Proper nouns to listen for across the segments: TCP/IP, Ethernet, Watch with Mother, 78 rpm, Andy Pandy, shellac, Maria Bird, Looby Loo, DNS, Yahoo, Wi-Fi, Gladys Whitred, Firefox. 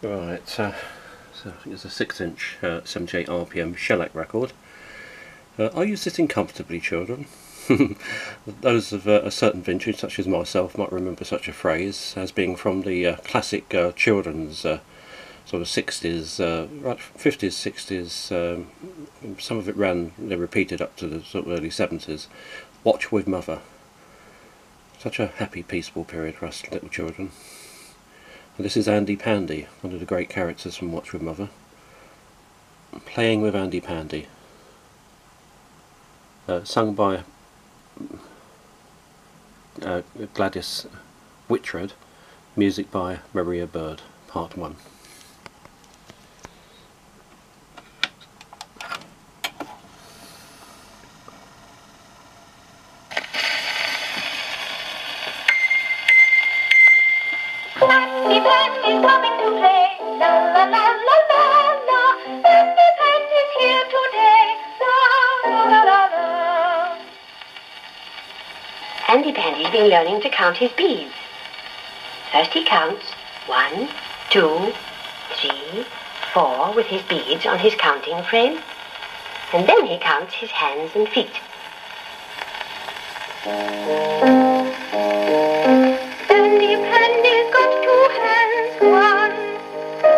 Right, so I think it's a 6-inch 78 RPM shellac record. Are you sitting comfortably, children? Those of a certain vintage, such as myself, might remember such a phrase as being from the classic children's sort of 60s, right, 50s, 60s, some of it repeated up to the sort of early 70s. Watch with Mother. Such a happy, peaceful period for us little children. And this is Andy Pandy, one of the great characters from Watch with Mother. Playing with Andy Pandy. Sung by Gladys Whitred. Music by Maria Bird, Part 1. Andy Pandy's been learning to count his beads. First he counts 1, 2, 3, 4 with his beads on his counting frame, and then he counts his hands and feet. Andy Pandy's got 2 hands, 1,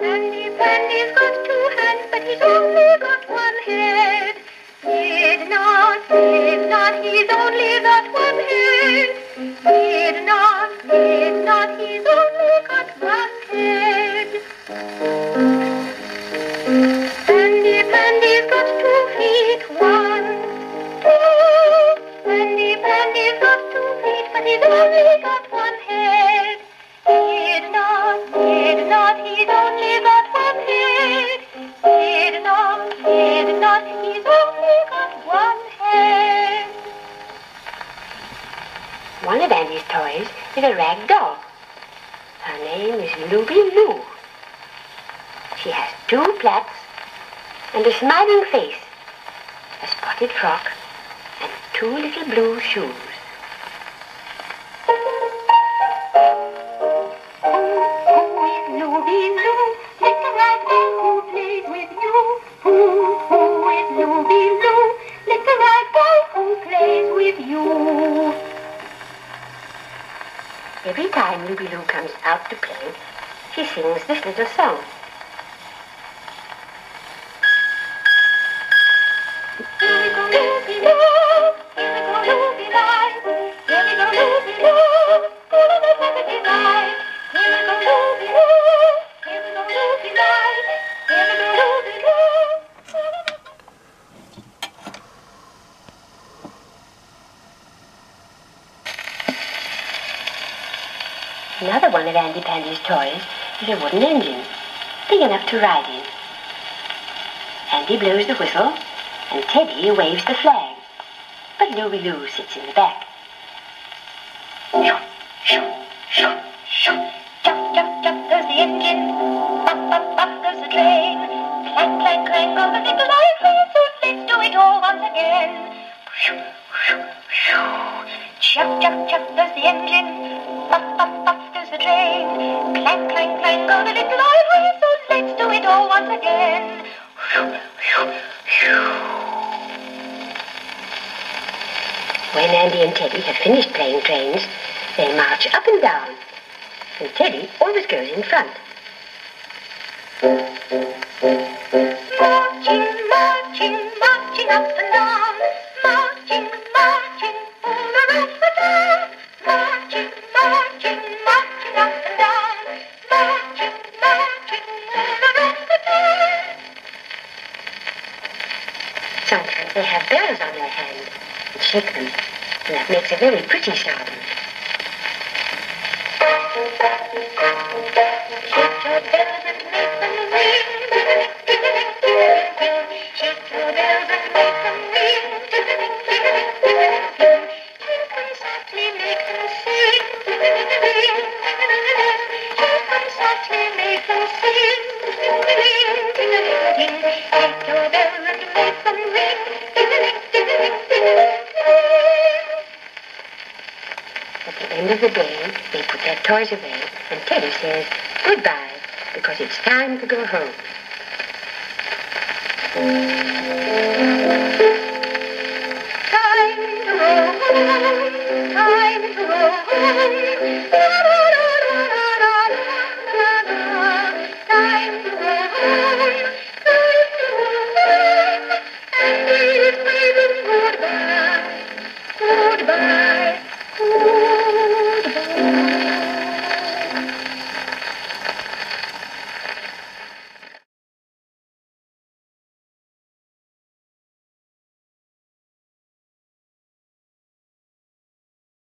2. Andy Pandy's got 2 hands, but he's only got 1 head. He's only got 1 head. Did not, he's only got 1 head. Andy Pandy's got 2 feet, 1, 2. Andy Pandy's got 2 feet, but he's only got 1 head. Did not, he's only got 1 head. Did not, he's only got 1 head. One of Andy's toys is a rag doll. Her name is Looby Loo. She has 2 plaits and a smiling face, a spotted frock, and 2 little blue shoes. Every time Looby Loo comes out to play, she sings this little song. Another one of Andy Pandy's toys is a wooden engine, big enough to ride in. Andy blows the whistle, and Teddy waves the flag, but Looby Loo sits in the back. Shoo, shoo, shoo, shoo. Jump, jump, jump goes the engine. Bump, bump, bump goes the train. Clang, clang, clang goes the little iron horse. Let's do it all once again. Shoo, shoo, shoo. Chug, chug, chug goes the engine. Bump, bump, bump goes the train. Clang, clang, clang go the little iron whistles. Let's do it all once again. When Andy and Teddy have finished playing trains, they march up and down, and Teddy always goes in front. Marching, marching, marching up and down. Marching, marching all around the town. Marching, marching, marching up and down. Marching, marching all around the town. Sometimes they have bells on their hand and shake them, and that makes a very pretty sound. Shake your bells and make them ring. Shake your bells and make them ring. Shake them softly, make them sing. Shake them softly, make them sing. Shake your bells and make them ring. At the end of the day, they put their toys away, and Teddy says, Goodbye, because it's time to go home.